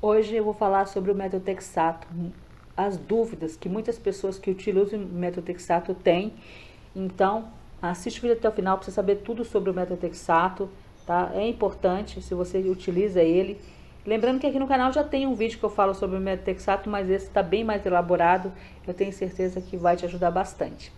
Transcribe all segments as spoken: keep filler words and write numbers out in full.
Hoje eu vou falar sobre o metotrexato, as dúvidas que muitas pessoas que utilizam o metotrexato têm. Então, assiste o vídeo até o final para você saber tudo sobre o metotrexato, tá? É importante se você utiliza ele. Lembrando que aqui no canal já tem um vídeo que eu falo sobre o metotrexato, mas esse está bem mais elaborado. Eu tenho certeza que vai te ajudar bastante.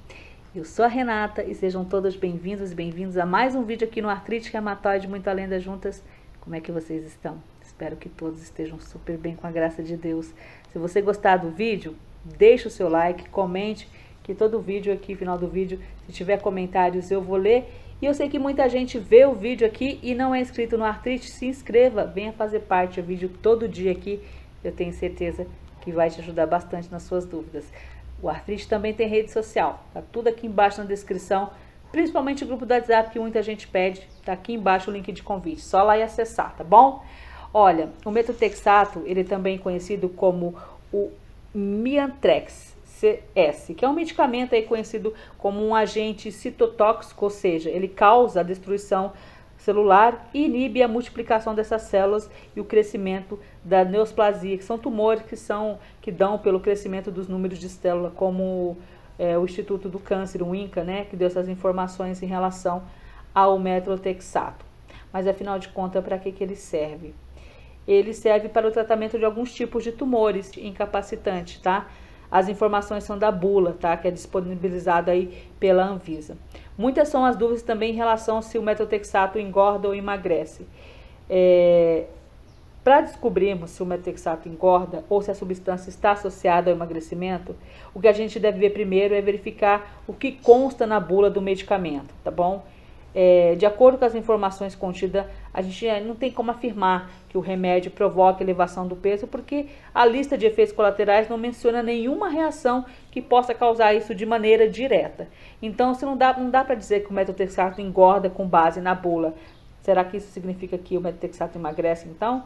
Eu sou a Renata e sejam todos bem-vindos e bem-vindos a mais um vídeo aqui no Artrite Reumatoide Muito Além das Juntas. Como é que vocês estão? Espero que todos estejam super bem, com a graça de Deus. Se você gostar do vídeo, deixa o seu like, comente, que todo vídeo aqui, final do vídeo, se tiver comentários eu vou ler. E eu sei que muita gente vê o vídeo aqui e não é inscrito no Artrite, se inscreva, venha fazer parte do vídeo todo dia aqui. Eu tenho certeza que vai te ajudar bastante nas suas dúvidas. O Artrite também tem rede social, tá tudo aqui embaixo na descrição, principalmente o grupo do WhatsApp que muita gente pede, tá aqui embaixo o link de convite, só lá e acessar, tá bom? Olha, o metotrexato, ele é também conhecido como o Miantrex C S, que é um medicamento aí conhecido como um agente citotóxico, ou seja, ele causa a destruição celular e inibe a multiplicação dessas células e o crescimento da neosplasia, que são tumores que, são, que dão pelo crescimento dos números de célula, como é, o Instituto do Câncer, o Inca, né, que deu essas informações em relação ao metotrexato. Mas, afinal de contas, para que, que ele serve? Ele serve para o tratamento de alguns tipos de tumores incapacitantes, tá? As informações são da bula, tá? Que é disponibilizada aí pela Anvisa. Muitas são as dúvidas também em relação se o metotrexato engorda ou emagrece. É... Para descobrirmos se o metotrexato engorda ou se a substância está associada ao emagrecimento, o que a gente deve ver primeiro é verificar o que consta na bula do medicamento, tá bom? É, de acordo com as informações contidas, a gente não tem como afirmar que o remédio provoca elevação do peso, porque a lista de efeitos colaterais não menciona nenhuma reação que possa causar isso de maneira direta. Então, se não dá, não dá para dizer que o metotrexato engorda com base na bula. Será que isso significa que o metotrexato emagrece, então?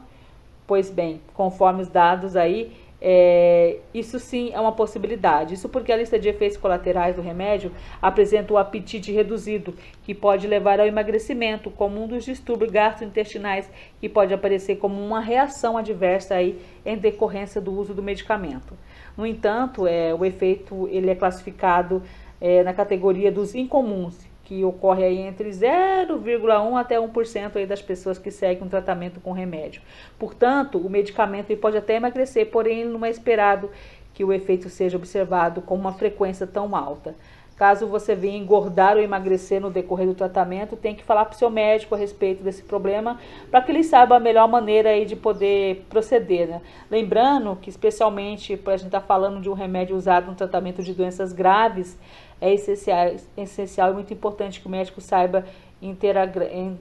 Pois bem, conforme os dados aí, É, isso sim é uma possibilidade. Isso porque a lista de efeitos colaterais do remédio apresenta o apetite reduzido, que pode levar ao emagrecimento, como um dos distúrbios gastrointestinais, que pode aparecer como uma reação adversa aí, em decorrência do uso do medicamento. No entanto, é, o efeito ele é classificado é, na categoria dos incomuns, que ocorre aí entre zero vírgula um até um por cento aí das pessoas que seguem um tratamento com remédio. Portanto, o medicamento ele pode até emagrecer, porém não é esperado que o efeito seja observado com uma frequência tão alta. Caso você venha engordar ou emagrecer no decorrer do tratamento, tem que falar para o seu médico a respeito desse problema, para que ele saiba a melhor maneira aí de poder proceder, né? Lembrando que, especialmente, para a gente estar tá falando de um remédio usado no tratamento de doenças graves, é essencial, essencial e muito importante que o médico saiba integra,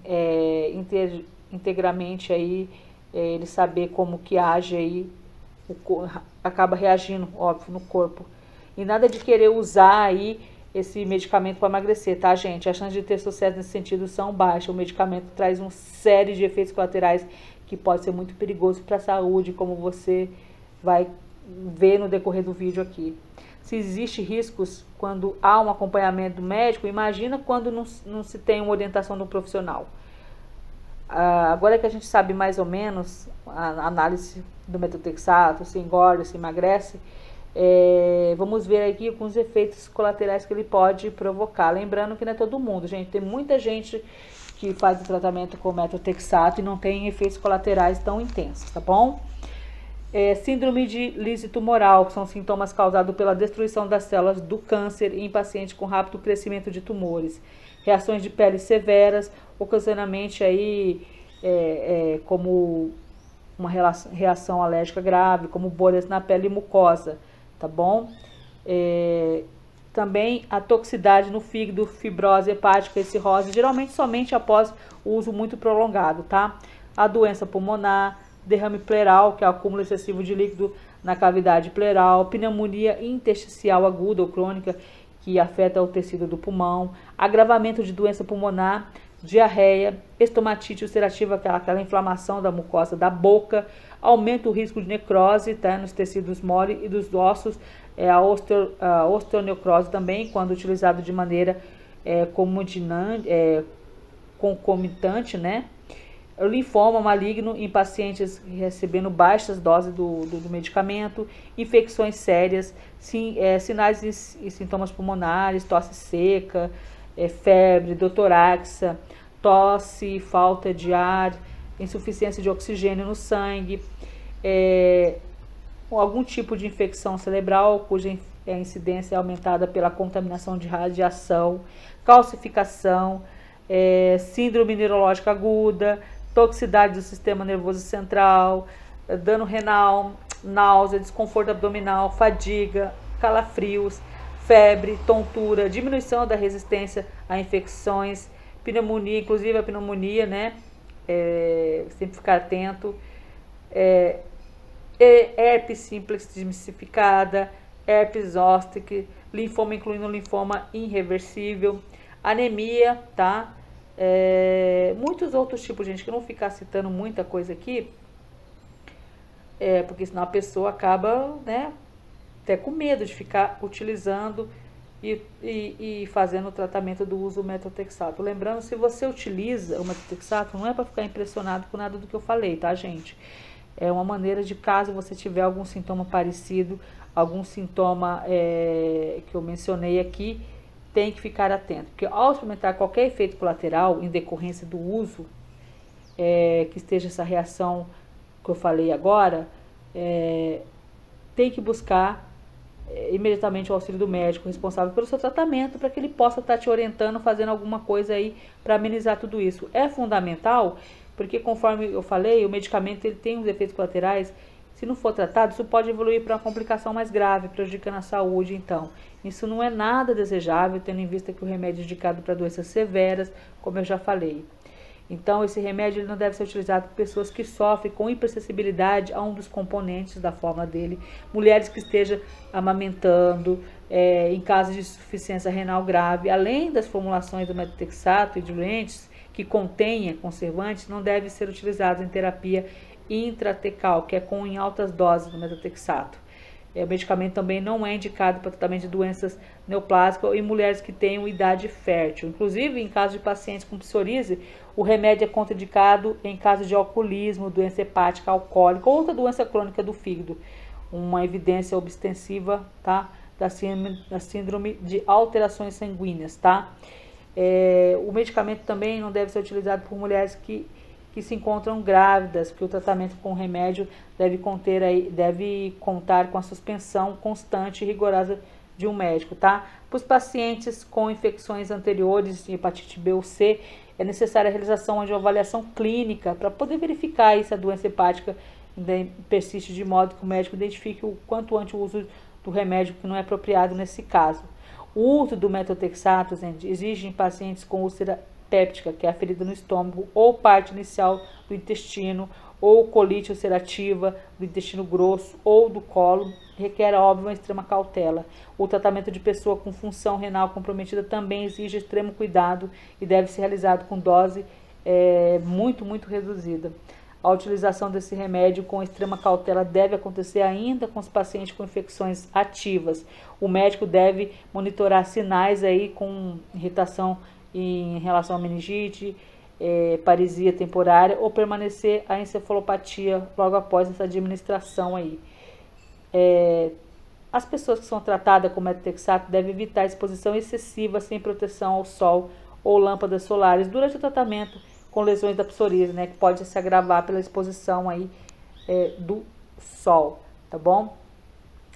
é, inter, integramente aí, é, ele saber como que age aí, o, acaba reagindo, óbvio, no corpo. E nada de querer usar aí esse medicamento para emagrecer, tá, gente? As chances de ter sucesso nesse sentido são baixas. O medicamento traz uma série de efeitos colaterais que pode ser muito perigoso para a saúde, como você vai ver no decorrer do vídeo aqui. Se existem riscos quando há um acompanhamento do médico, imagina quando não, não se tem uma orientação do profissional. Ah, agora que a gente sabe mais ou menos a análise do metotrexato, se engorda, se emagrece, é, vamos ver aqui com os efeitos colaterais que ele pode provocar. Lembrando que não é todo mundo, gente. Tem muita gente que faz o tratamento com metotrexato e não tem efeitos colaterais tão intensos, tá bom? É, síndrome de lise tumoral, que são sintomas causados pela destruição das células do câncer em pacientes com rápido crescimento de tumores. Reações de pele severas, ocasionalmente aí, é, é, como uma reação alérgica grave, como bolhas na pele e mucosa, tá bom? É, também a toxicidade no fígado, fibrose hepática e cirrose, geralmente somente após o uso muito prolongado, tá? A doença pulmonar, derrame pleural, que é o acúmulo excessivo de líquido na cavidade pleural, pneumonia intersticial aguda ou crônica, que afeta o tecido do pulmão, agravamento de doença pulmonar, diarreia, estomatite ulcerativa, aquela, aquela inflamação da mucosa da boca, aumenta o risco de necrose, tá, nos tecidos moles e dos ossos, é a, osteo, a osteonecrose também, quando utilizado de maneira é, comodinante, é, concomitante, né? o linfoma maligno em pacientes recebendo baixas doses do, do, do medicamento, infecções sérias, sim, é, sinais e, e sintomas pulmonares, tosse seca, é, febre, doutoraxa, tosse, falta de ar, insuficiência de oxigênio no sangue, é, algum tipo de infecção cerebral cuja incidência é aumentada pela contaminação de radiação, calcificação, é, síndrome neurológica aguda, toxicidade do sistema nervoso central, dano renal, náusea, desconforto abdominal, fadiga, calafrios, febre, tontura, diminuição da resistência a infecções, pneumonia, inclusive a pneumonia, né? É, sempre ficar atento. É, herpes simplex desmistificada, herpes zóster, linfoma incluindo linfoma irreversível, anemia, tá? É, muitos outros tipos, gente, que eu não ficar citando muita coisa aqui, é, porque senão a pessoa acaba, né, até com medo de ficar utilizando e, e, e fazendo o tratamento do uso do metotrexato. Lembrando, se você utiliza o metotrexato, não é para ficar impressionado com nada do que eu falei, tá, gente? É uma maneira de, caso você tiver algum sintoma parecido, algum sintoma é, que eu mencionei aqui, tem que ficar atento, porque ao experimentar qualquer efeito colateral em decorrência do uso, é, que esteja essa reação que eu falei agora, é, tem que buscar é, imediatamente o auxílio do médico responsável pelo seu tratamento, para que ele possa estar te orientando, fazendo alguma coisa aí para amenizar tudo isso. É fundamental, porque conforme eu falei, o medicamento ele tem uns efeitos colaterais. Se não for tratado, isso pode evoluir para uma complicação mais grave, prejudicando a saúde. Então, isso não é nada desejável, tendo em vista que o remédio é indicado para doenças severas, como eu já falei. Então, esse remédio ele não deve ser utilizado por pessoas que sofrem com hipersensibilidade a um dos componentes da fórmula dele, mulheres que estejam amamentando, é, em caso de insuficiência renal grave. Além das formulações do metotrexato e diluentes que contenha conservantes, não deve ser utilizado em terapia Intratecal, que é com em altas doses do metotrexato. O medicamento também não é indicado para tratamento de doenças neoplásicas e mulheres que tenham idade fértil. Inclusive, em caso de pacientes com psoríase, o remédio é contraindicado em caso de alcoolismo, doença hepática alcoólica ou outra doença crônica do fígado. Uma evidência obstensiva, tá? Da síndrome, da síndrome de alterações sanguíneas, tá? É, o medicamento também não deve ser utilizado por mulheres que que se encontram grávidas, porque o tratamento com remédio deve conter aí, deve contar com a suspensão constante e rigorosa de um médico, tá? Para os pacientes com infecções anteriores de hepatite B ou C, é necessária a realização de uma avaliação clínica para poder verificar aí se a doença hepática persiste, de modo que o médico identifique o quanto antes o uso do remédio que não é apropriado nesse caso. O uso do metotrexato exige em pacientes com úlcera péptica, que é a ferida no estômago ou parte inicial do intestino, ou colite ulcerativa do intestino grosso ou do colo, requer, óbvio, uma extrema cautela. O tratamento de pessoa com função renal comprometida também exige extremo cuidado e deve ser realizado com dose é, muito, muito reduzida. A utilização desse remédio com extrema cautela deve acontecer ainda com os pacientes com infecções ativas. O médico deve monitorar sinais aí com irritação em relação à meningite, é, paresia temporária, ou permanecer a encefalopatia logo após essa administração aí. É, as pessoas que são tratadas com metotrexato devem evitar a exposição excessiva sem proteção ao sol ou lâmpadas solares durante o tratamento com lesões da psoríase, né, que pode se agravar pela exposição aí é, do sol, tá bom?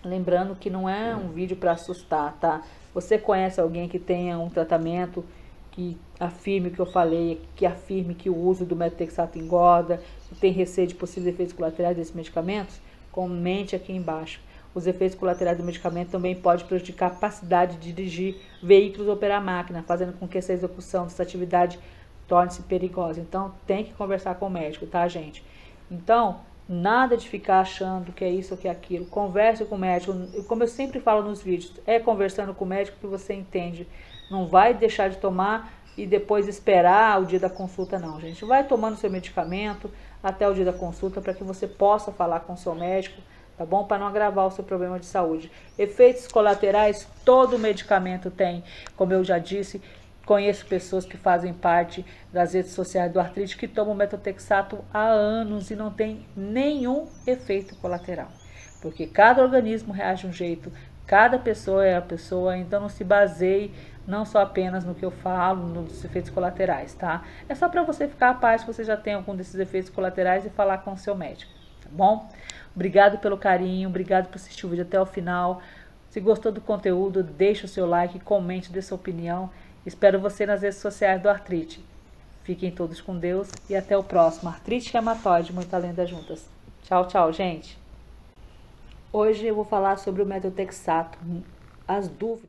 Lembrando que não é um vídeo para assustar, tá? Você conhece alguém que tenha um tratamento que afirme o que eu falei, que afirme que o uso do metotrexato engorda, que tem receio de possíveis efeitos colaterais desses medicamentos? Comente aqui embaixo. Os efeitos colaterais do medicamento também podem prejudicar a capacidade de dirigir veículos ou operar máquina, fazendo com que essa execução dessa atividade torne-se perigosa. Então, tem que conversar com o médico, tá, gente? Então, nada de ficar achando que é isso ou que é aquilo. Converse com o médico. Como eu sempre falo nos vídeos, é conversando com o médico que você entende. Não vai deixar de tomar e depois esperar o dia da consulta, não, gente. Vai tomando seu medicamento até o dia da consulta para que você possa falar com o seu médico, tá bom? Para não agravar o seu problema de saúde. Efeitos colaterais, todo medicamento tem, como eu já disse. Conheço pessoas que fazem parte das redes sociais do artrite que tomam metotrexato há anos e não tem nenhum efeito colateral. Porque cada organismo reage de um jeito, cada pessoa é a pessoa, então não se baseie não só apenas no que eu falo, nos efeitos colaterais, tá? É só para você ficar a par se você já tem algum desses efeitos colaterais e falar com o seu médico, tá bom? Obrigado pelo carinho, obrigado por assistir o vídeo até o final. Se gostou do conteúdo, deixa o seu like, comente, dê sua opinião. Espero você nas redes sociais do Artrite. Fiquem todos com Deus e até o próximo Artrite Reumatoide, muita lenda juntas. Tchau, tchau, gente. Hoje eu vou falar sobre o metotrexato, as dúvidas.